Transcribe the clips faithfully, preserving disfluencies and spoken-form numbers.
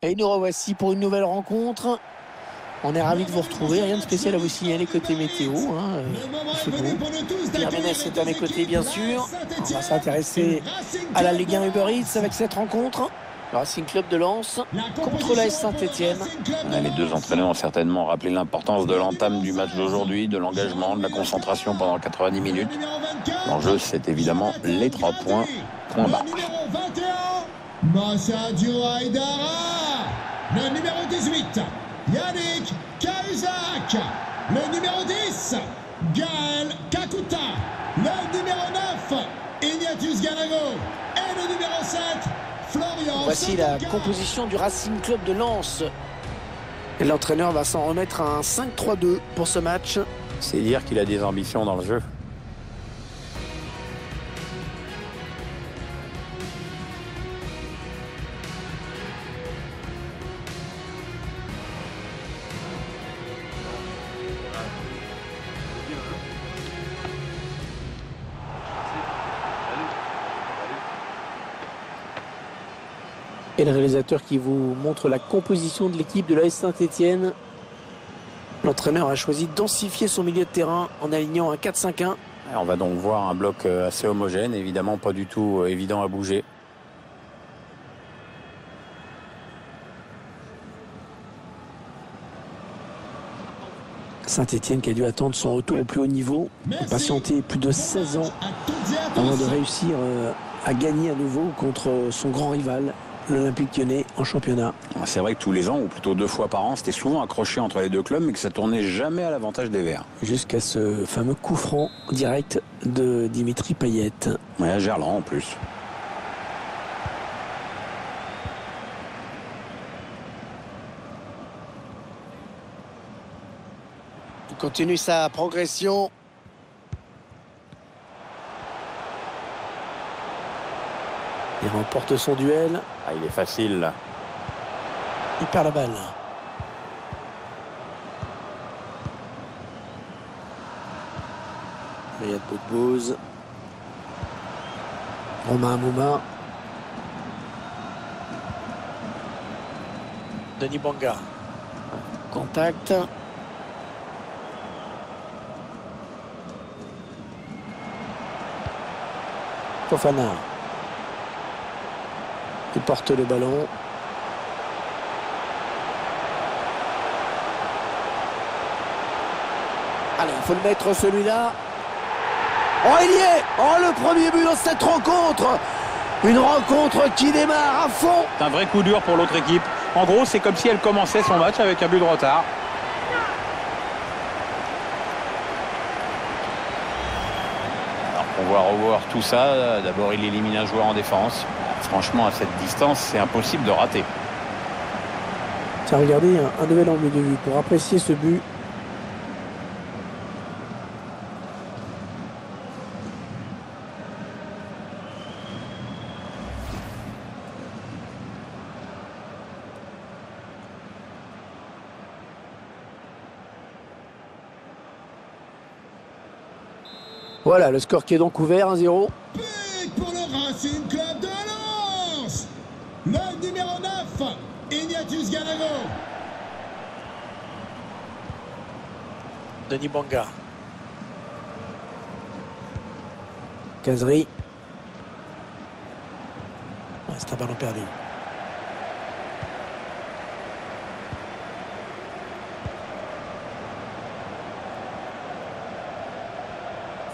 Et nous revoici pour une nouvelle rencontre. On est ravis de vous retrouver. Rien de spécial à vous signaler côté météo. Hein. C'est beau. Pierre Ménès est à mes côtés, bien sûr. On va s'intéresser à la Ligue un Uber Eats avec cette rencontre. Le Racing Club de Lens contre l'A S Saint-Étienne. Les deux entraîneurs ont certainement rappelé l'importance de l'entame du match d'aujourd'hui, de l'engagement, de la concentration pendant quatre-vingt-dix minutes. L'enjeu, c'est évidemment les trois points. Point barre. Le numéro dix-huit, Yannick Cahuzac. Le numéro dix, Gaël Kakuta. Le numéro neuf, Ignatius Ganago. Et le numéro sept, Florian. Voici la composition du Racing Club de Lens. Et l'entraîneur va s'en remettre à un cinq trois deux pour ce match. C'est dire qu'il a des ambitions dans le jeu. Et le réalisateur qui vous montre la composition de l'équipe de l'A S Saint-Étienne. L'entraîneur a choisi de densifier son milieu de terrain en alignant un quatre cinq un. On va donc voir un bloc assez homogène, évidemment pas du tout évident à bouger. Saint-Étienne qui a dû attendre son retour au plus haut niveau, patienter plus de seize ans avant de réussir à gagner à nouveau contre son grand rival, l'Olympique Lyonnais, en championnat. C'est vrai que tous les ans, ou plutôt deux fois par an, c'était souvent accroché entre les deux clubs, mais que ça tournait jamais à l'avantage des Verts. Jusqu'à ce fameux coup franc direct de Dimitri Payet. Ouais, à Gerland en plus. Il continue sa progression. Il remporte son duel. Ah, il est facile. Il perd la balle. Il y a de Baud-Bose. Romain Mouma. Denis Bouanga. Contact. Fofana. Il porte le ballon. Allez, il faut le mettre celui-là. Oh, il y est! Oh, le premier but dans cette rencontre! Une rencontre qui démarre à fond! C'est un vrai coup dur pour l'autre équipe. En gros, c'est comme si elle commençait son match avec un but de retard. Alors, on va revoir tout ça. D'abord, il élimine un joueur en défense. Franchement, à cette distance, c'est impossible de rater. Tiens, regardez, un, un nouvel angle de vue pour apprécier ce but. Voilà, le score qui est donc ouvert, un zéro. But pour le Racing Club de Lens. Le numéro neuf, Ignatius Ganago. Denis Bouanga. Khazri. Ouais, c'est un ballon perdu.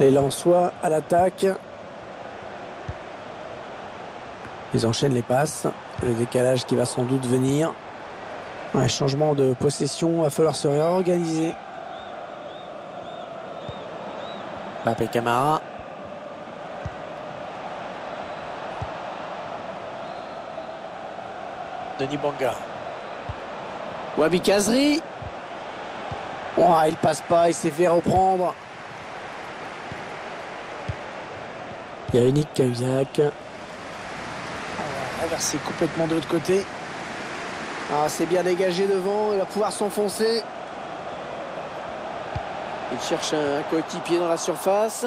Les Lensois à l'attaque. Ils enchaînent les passes. Le décalage qui va sans doute venir. Un changement de possession. Va falloir se réorganiser. Pape Camara. Denis Bouanga. Wahbi Khazri. Oh, il passe pas. Il s'est fait reprendre. Yannick Cahuzac. Traversé complètement de l'autre côté. Ah, c'est bien dégagé devant. Il va pouvoir s'enfoncer. Il cherche un coéquipier dans la surface.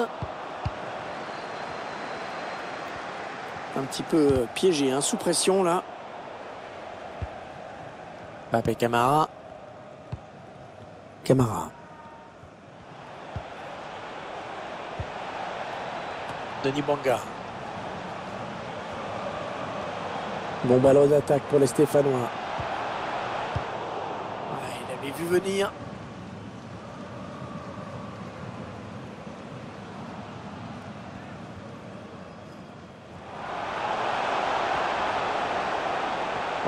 Un petit peu piégé, hein, sous pression là. Pape Camara. Camara. Denis Bouanga. Bon ballon d'attaque pour les Stéphanois. Ouais, il avait vu venir.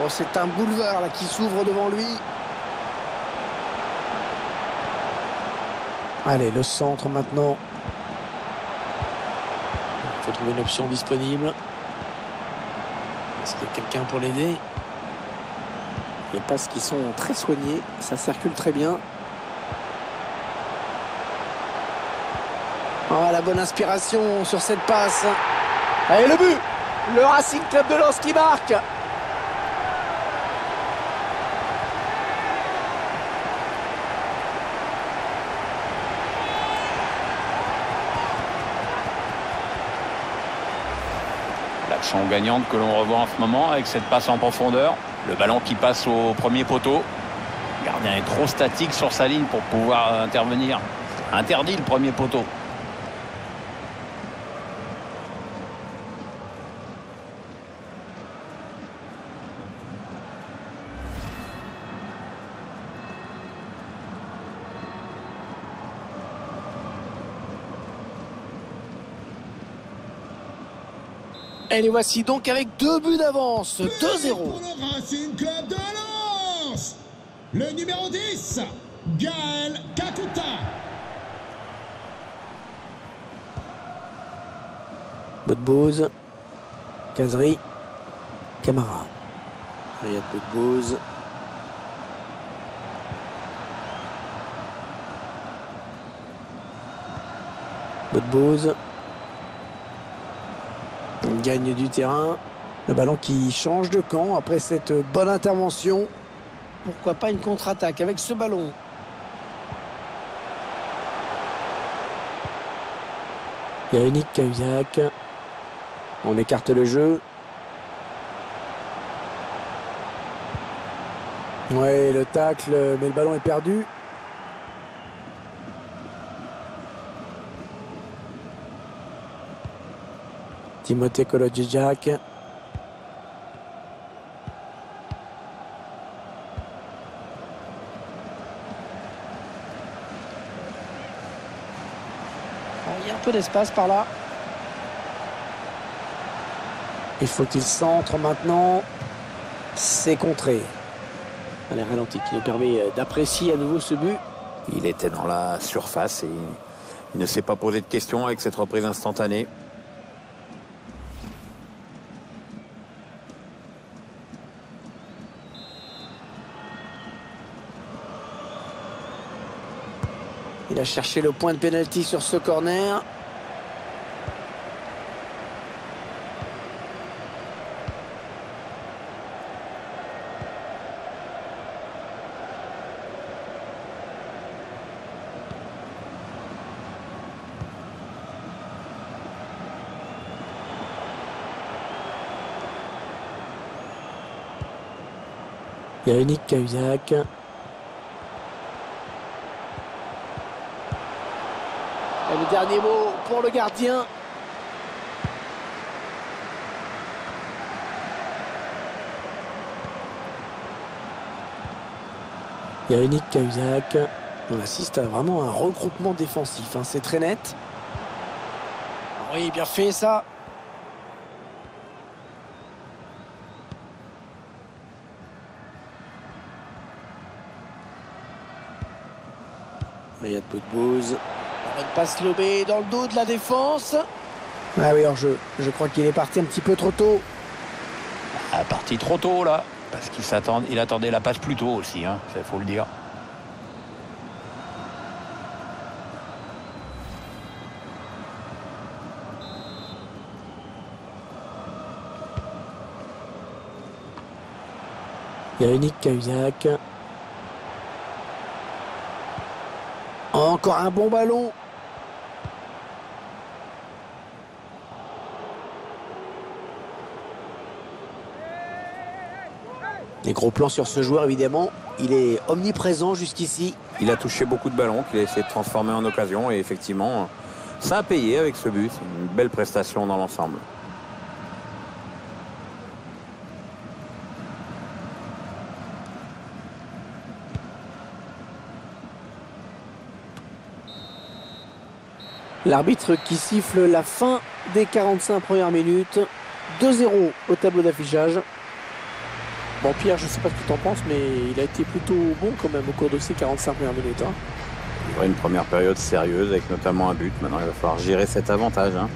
Oh, c'est un boulevard là, qui s'ouvre devant lui. Allez, le centre maintenant. Il faut trouver une option disponible. Est-ce qu'il y a quelqu'un pour l'aider? Les passes qui sont très soignées, ça circule très bien. Oh, la bonne inspiration sur cette passe. Allez, le but! Le Racing Club de Lens qui marque. L'action gagnante que l'on revoit en ce moment avec cette passe en profondeur. Le ballon qui passe au premier poteau. Le gardien est trop statique sur sa ligne pour pouvoir intervenir. Interdit le premier poteau. Et les voici donc avec deux buts d'avance, deux zéro. Pour le Racing Club de Lens, le numéro dix, Gaël Kakuta. Baud-Bose, Khazri, Camara. Riyad Baud-Bose. Baud-Bose. Gagne du terrain. Le ballon qui change de camp après cette bonne intervention. Pourquoi pas une contre-attaque avec ce ballon? Il y a Yannick Cahuzac. On écarte le jeu. Ouais, le tacle, mais le ballon est perdu. Timothée Jack. Il y a un peu d'espace par là. Il faut qu'il centre maintenant. C'est contré. Allez, ralenti qui nous permet d'apprécier à nouveau ce but. Il était dans la surface et il ne s'est pas posé de questions avec cette reprise instantanée. Il a cherché le point de pénalty sur ce corner. Yannick Cahuzac. Et le dernier mot pour le gardien. Yannick Cahuzac. On assiste à vraiment un regroupement défensif. Hein. C'est très net. Oui, bien fait ça. Il y a de Baud-Bose. Passe lobée dans le dos de la défense. Ah oui, alors je, je crois qu'il est parti un petit peu trop tôt. Ah, parti trop tôt là, parce qu'il s'attend, il attendait la passe plus tôt aussi, hein, ça faut le dire. Yannick Cahuzac. Encore un bon ballon. Des gros plans sur ce joueur, évidemment. Il est omniprésent jusqu'ici. Il a touché beaucoup de ballons qu'il a essayé de transformer en occasion. Et effectivement, ça a payé avec ce but. Une belle prestation dans l'ensemble. L'arbitre qui siffle la fin des quarante-cinq premières minutes. deux zéro au tableau d'affichage. Bon, Pierre, je ne sais pas ce que tu en penses, mais il a été plutôt bon quand même au cours de ces quarante-cinq premières minutes. Hein. Il y aura une première période sérieuse avec notamment un but. Maintenant, il va falloir gérer cet avantage. Hein.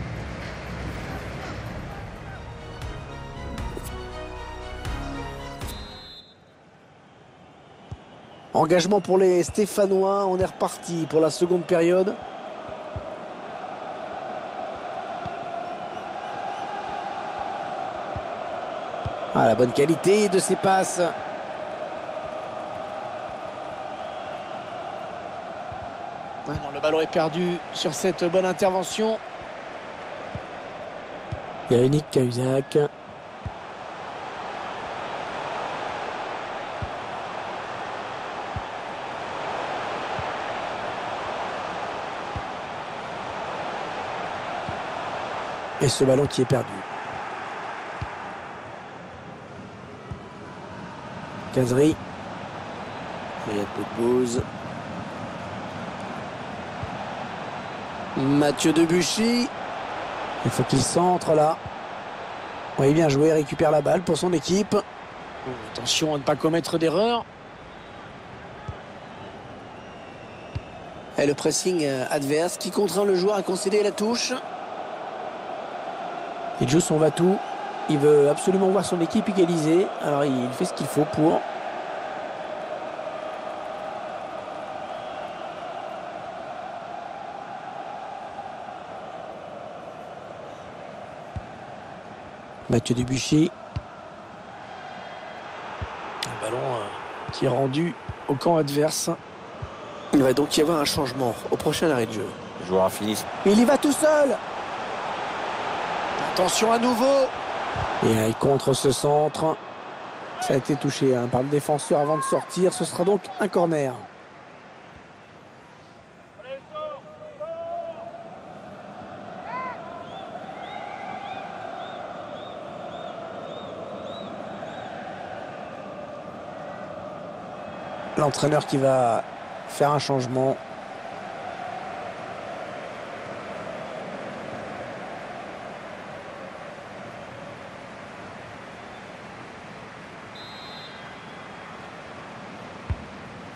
Engagement pour les Stéphanois. On est reparti pour la seconde période. Ah, la bonne qualité de ses passes. Ouais, non, le ballon est perdu sur cette bonne intervention. Il y a Yannick Cahuzac. Et ce ballon qui est perdu. Khazri. Il y a Baud-Bose. Mathieu Debuchy. Il faut qu'il centre là. Oui, bien joué, récupère la balle pour son équipe. Oh, attention à ne pas commettre d'erreur. Et le pressing adverse qui contraint le joueur à concéder la touche. Il joue son va-tout. Il veut absolument voir son équipe égalisée. Alors il fait ce qu'il faut pour. Mathieu Debuchy. Un ballon euh, qui est rendu au camp adverse. Il va donc y avoir un changement au prochain arrêt de jeu. Le joueur a fini. Il y va tout seul. Attention à nouveau. Et là, il contre ce centre. Ça a été touché hein, par le défenseur avant de sortir. Ce sera donc un corner. L'entraîneur qui va faire un changement.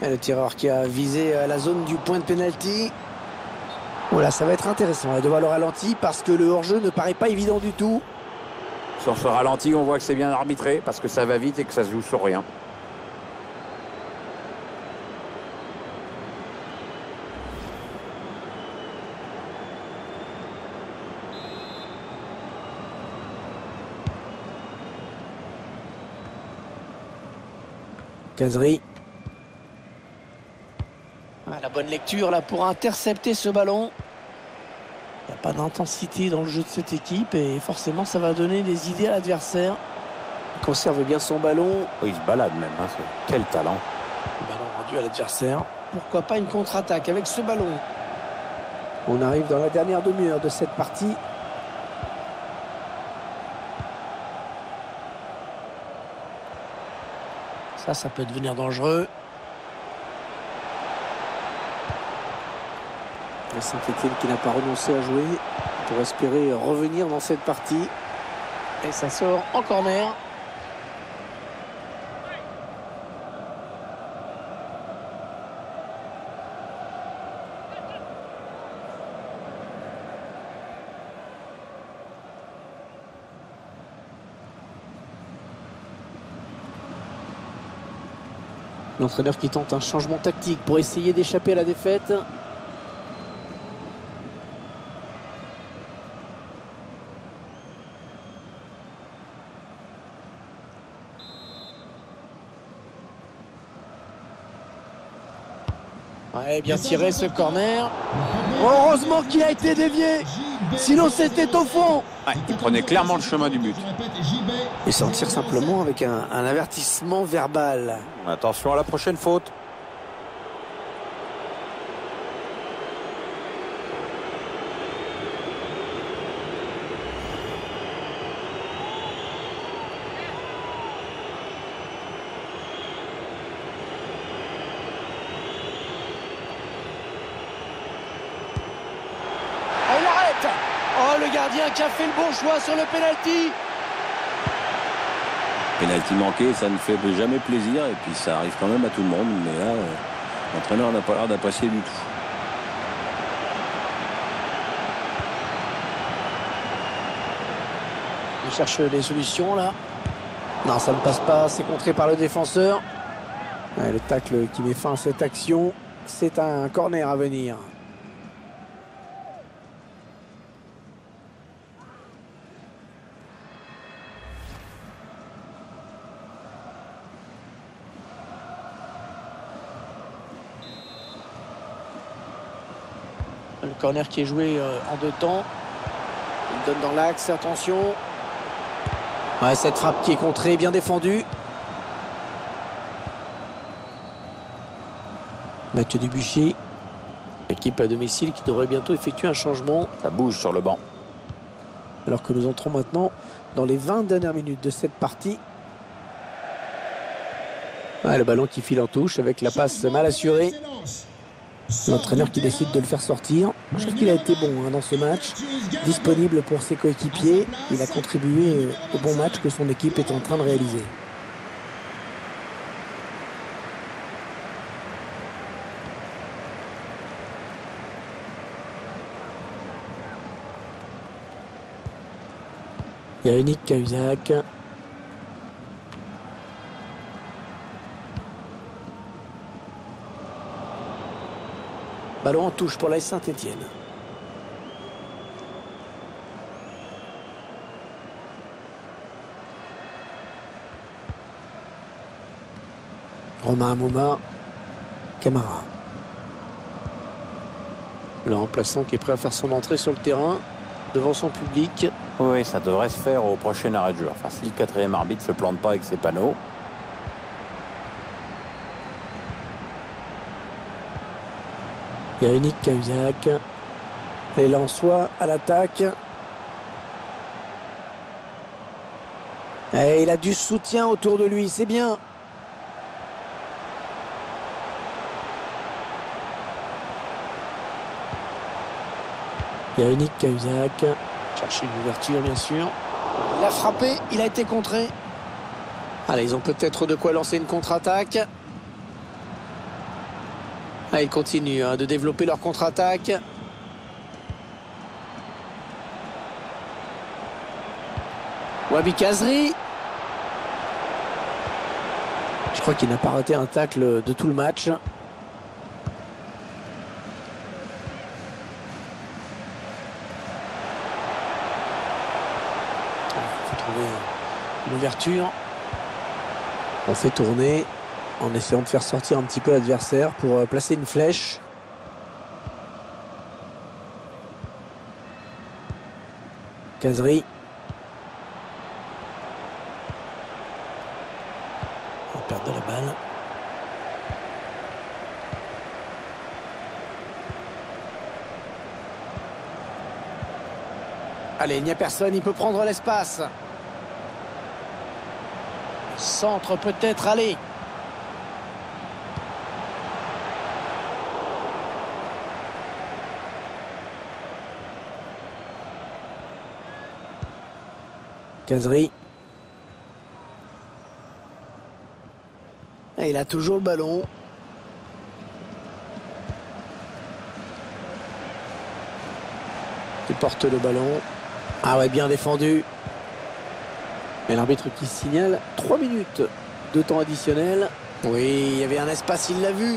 Le tireur qui a visé la zone du point de pénalty. Voilà, ça va être intéressant de voir le ralenti parce que le hors-jeu ne paraît pas évident du tout. Sur ce ralenti, on voit que c'est bien arbitré parce que ça va vite et que ça se joue sur rien. Khazri. La bonne lecture là pour intercepter ce ballon. Il n'y a pas d'intensité dans le jeu de cette équipe et forcément ça va donner des idées à l'adversaire. Il conserve bien son ballon. Oui, il se balade même. Hein. Quel talent. Le ballon rendu à l'adversaire. Pourquoi pas une contre-attaque avec ce ballon. On arrive dans la dernière demi-heure de cette partie. Ça, ça peut devenir dangereux. Saint-Étienne qui n'a pas renoncé à jouer pour espérer revenir dans cette partie. Et ça sort en corner. L'entraîneur qui tente un changement tactique pour essayer d'échapper à la défaite. Ouais, bien tiré ce corner. Heureusement qu'il a été dévié. Sinon c'était au fond. Ouais, il prenait clairement le chemin du but. Et s'en tire simplement avec un, un avertissement verbal. Attention à la prochaine faute. Qui a fait le bon choix sur le pénalty. Pénalty manqué, ça ne fait jamais plaisir et puis ça arrive quand même à tout le monde, mais là l'entraîneur n'a pas l'air d'apprécier du tout. Il cherche des solutions là. Non, ça ne passe pas, c'est contré par le défenseur. Ouais, le tacle qui met fin à cette action, c'est un corner à venir. Corner qui est joué en deux temps. Il donne dans l'axe, attention. Ouais, cette frappe qui est contrée, bien défendue. Mathieu Debuchy. L'équipe à domicile qui devrait bientôt effectuer un changement. Ça bouge sur le banc. Alors que nous entrons maintenant dans les vingt dernières minutes de cette partie. Ouais, le ballon qui file en touche avec la passe mal assurée. L'entraîneur qui décide de le faire sortir. Je trouve qu'il a été bon hein, dans ce match, disponible pour ses coéquipiers. Il a contribué au bon match que son équipe est en train de réaliser. Il y a Yannick Cahuzac. Ballon en touche pour la Saint-Étienne. Romain Mouma, Camara. Le remplaçant qui est prêt à faire son entrée sur le terrain devant son public. Oui, ça devrait se faire au prochain arrêt de jeu. Enfin, si le quatrième arbitre ne se plante pas avec ses panneaux. Yannick Cahuzac. Les Lensois à l'attaque. Et il a du soutien autour de lui, c'est bien. Yannick Cahuzac. Chercher une ouverture, bien sûr. Il a frappé, il a été contré. Allez, ils ont peut-être de quoi lancer une contre-attaque. Ah, ils continuent hein, de développer leur contre-attaque. Wahbi Khazri. Je crois qu'il n'a pas raté un tacle de tout le match. Il faut trouver l'ouverture. On fait tourner. En essayant de faire sortir un petit peu l'adversaire pour placer une flèche. Khazri. On perd de la balle. Allez, il n'y a personne, il peut prendre l'espace. Centre peut-être, allez. Khazri. Et il a toujours le ballon. Il porte le ballon. Ah ouais, bien défendu. Mais l'arbitre qui signale trois minutes de temps additionnel. Oui, il y avait un espace, il l'a vu.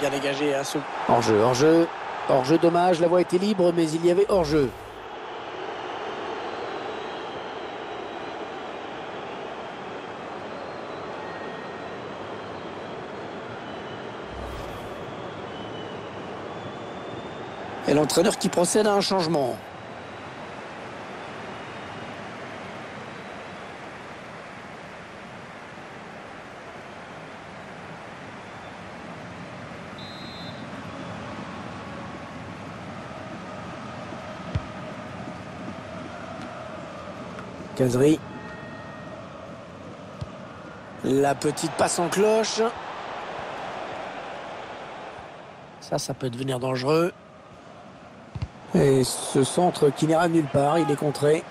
Bien dégagé à ce... En jeu, en jeu. Hors-jeu, dommage, la voie était libre, mais il y avait hors-jeu. Et l'entraîneur qui procède à un changement. Khazri. La petite passe en cloche. Ça, ça peut devenir dangereux. Et ce centre qui n'ira nulle part, il est contré.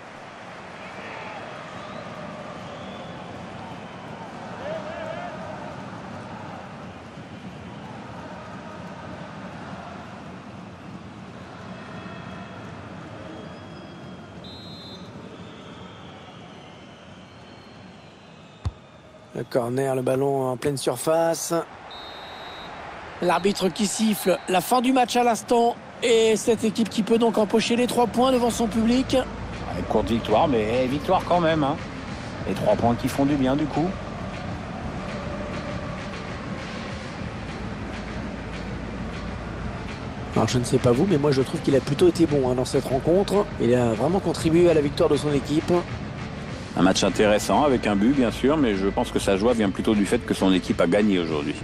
Le corner, le ballon en pleine surface. L'arbitre qui siffle la fin du match à l'instant. Et cette équipe qui peut donc empocher les trois points devant son public. Une courte victoire, mais hey, victoire quand même. Hein. Les trois points qui font du bien du coup. Alors je ne sais pas vous, mais moi je trouve qu'il a plutôt été bon hein, dans cette rencontre. Il a vraiment contribué à la victoire de son équipe. Un match intéressant avec un but bien sûr, mais je pense que sa joie vient plutôt du fait que son équipe a gagné aujourd'hui.